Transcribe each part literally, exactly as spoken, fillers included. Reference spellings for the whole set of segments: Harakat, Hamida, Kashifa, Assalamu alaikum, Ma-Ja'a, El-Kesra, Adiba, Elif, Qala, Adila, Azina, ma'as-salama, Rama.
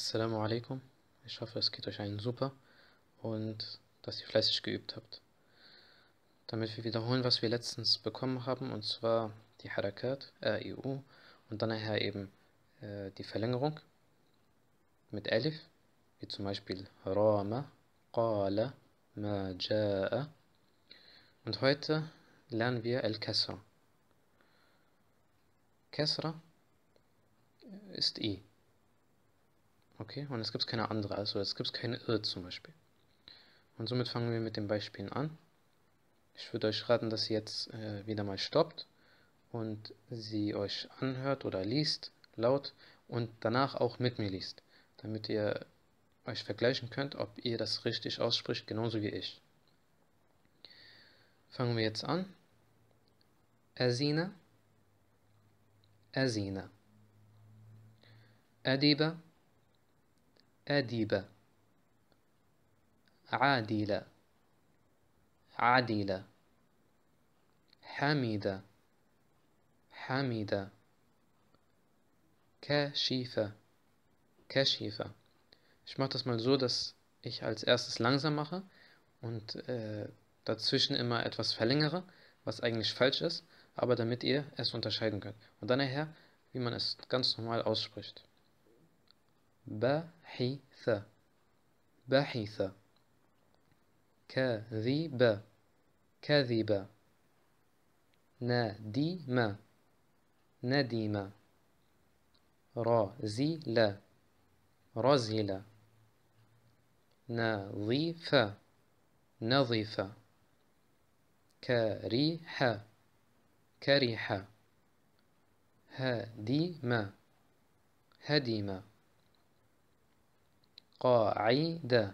Assalamu alaikum. Ich hoffe, es geht euch allen super und dass ihr fleißig geübt habt. Damit wir wiederholen, was wir letztens bekommen haben, und zwar die Harakat, äh, I U und dann nachher eben äh, die Verlängerung mit Elif, wie zum Beispiel Rama, Qala, Ma-Ja'a. Und heute lernen wir El-Kesra. Kesra ist I. Okay, und es gibt keine andere, also es gibt keine Ir zum Beispiel. Und somit fangen wir mit den Beispielen an. Ich würde euch raten, dass ihr jetzt äh, wieder mal stoppt und sie euch anhört oder liest, laut, und danach auch mit mir liest, damit ihr euch vergleichen könnt, ob ihr das richtig ausspricht, genauso wie ich. Fangen wir jetzt an. Azina, Azina. Adiba, Adiba. Adila, Adila. Hamida, Hamida. Kashifa, Kashifa. Ich mache das mal so, dass ich als erstes langsam mache und äh, dazwischen immer etwas verlängere, was eigentlich falsch ist, aber damit ihr es unterscheiden könnt. Und dann nachher, wie man es ganz normal ausspricht. Bahitha, Bahitha. Kadhiba, Kadhiba. Nadima, Nadima. Razila, Razila. Nadhifa, Nadhifa. Kariha, Kariha. Hadima, Hadima. قاعدة،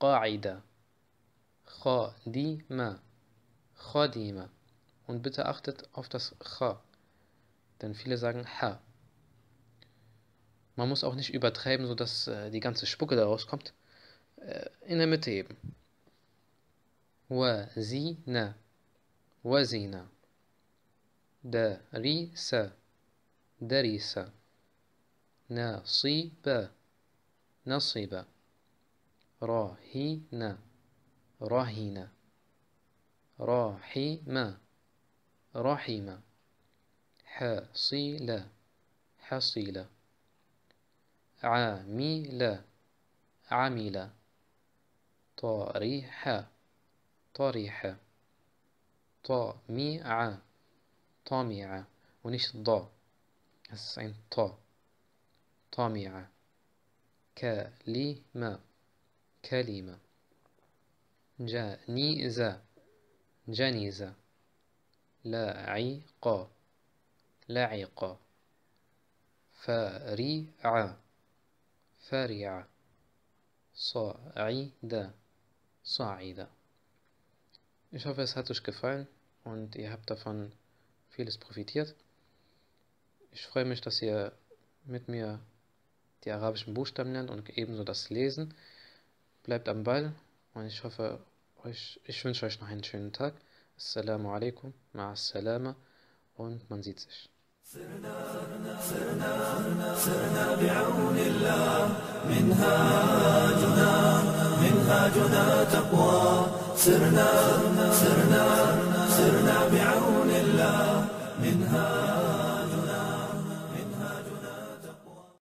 قاعدة. خادمة، خادمة. Und bitte achtet auf das Ch, denn viele sagen H. Man muss auch nicht übertreiben, sodass äh, die ganze Spucke daraus kommt. Äh, in der Mitte eben. Wazina, Wazina. Darisa, Darisa. Nasiba, نصيبة. راهينة، راهينة. راحمة، راحمة. حصيلة، حصيلة. عاملة، عاملة. طريحة، طريحة. طميعة، طميعة. ونيش ضا، هسه عين طا. طميعة. كلمة، كلمة. جنيزة، جنيزة. لعيقة، لعيقة. فريعة، فريعة. صعيدة، صعيدة. Ich hoffe, es hat euch gefallen und ihr habt davon vieles profitiert. Ich freue mich, dass ihr mit mir die arabischen Buchstaben lernt und ebenso das Lesen. Bleibt am Ball und ich hoffe, euch, ich wünsche euch noch einen schönen Tag. Assalamu alaikum, ma'as-salama und man sieht sich.